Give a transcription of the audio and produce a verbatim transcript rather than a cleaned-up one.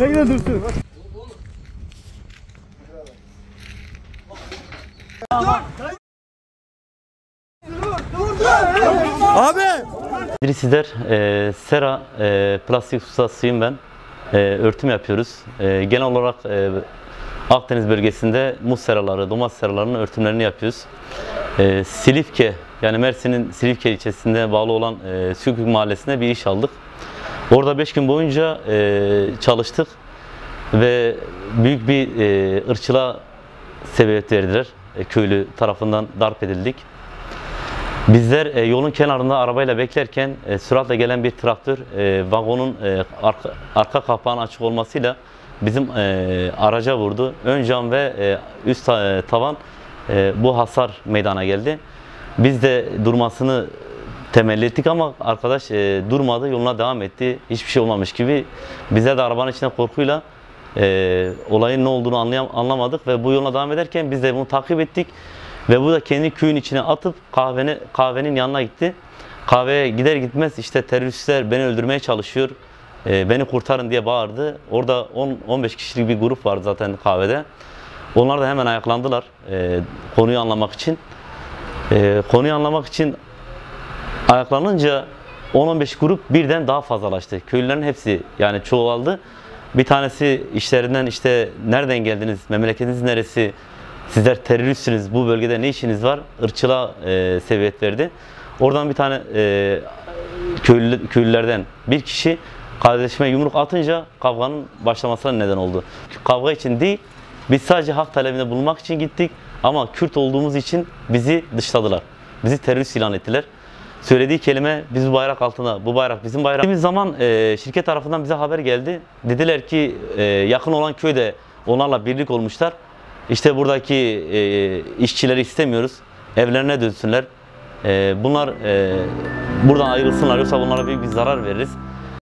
Ne gidiyor dursun? Abi! Sizler e, sera e, plastik susasıyım ben. E, örtüm yapıyoruz. E, genel olarak e, Akdeniz bölgesinde muz seraları, domates seralarının örtümlerini yapıyoruz. E, Silifke, yani Mersin'in Silifke ilçesinde bağlı olan e, Sökün Mahallesi'ne bir iş aldık. Orada beş gün boyunca e, çalıştık ve büyük bir e, ırkçılığa sebebiyet verdiler. E, köylü tarafından darp edildik. Bizler e, yolun kenarında arabayla beklerken e, süratle gelen bir traktör e, vagonun e, arka, arka kapağının açık olmasıyla bizim e, araca vurdu. Ön cam ve e, üst e, tavan e, bu hasar meydana geldi. Biz de durmasını temelli ettik ama arkadaş e, durmadı, yoluna devam etti. Hiçbir şey olmamış gibi. Bizler de arabanın içinde korkuyla e, olayın ne olduğunu anlayam anlamadık ve bu yoluna devam ederken biz de bunu takip ettik. Ve bu da kendi köyün içine atıp kahveni, kahvenin yanına gitti. Kahveye gider gitmez işte teröristler beni öldürmeye çalışıyor, e, beni kurtarın diye bağırdı. Orada on on beş kişilik bir grup vardı zaten kahvede. Onlar da hemen ayaklandılar e, konuyu anlamak için. E, konuyu anlamak için ayaklanınca on on beş grup birden daha fazlalaştı. Köylülerin hepsi yani çoğaldı. Bir tanesi işlerinden işte nereden geldiniz, memleketiniz neresi? Sizler teröristsiniz, bu bölgede ne işiniz var? Irkçılığa e, sebebiyet verdi. Oradan bir tane e, köylü, köylülerden bir kişi kardeşime yumruk atınca kavganın başlamasına neden oldu. Kavga için değil, biz sadece hak talebinde bulunmak için gittik ama Kürt olduğumuz için bizi dışladılar. Bizi terörist ilan ettiler. Söylediği kelime biz bu bayrak altında, bu bayrak bizim bayrak. Bir zaman e, şirket tarafından bize haber geldi. Dediler ki e, yakın olan köyde onlarla birlik olmuşlar. İşte buradaki e, işçileri istemiyoruz, evlerine dönsünler, e, bunlar e, buradan ayrılsınlar, yoksa bunlara büyük bir zarar veririz.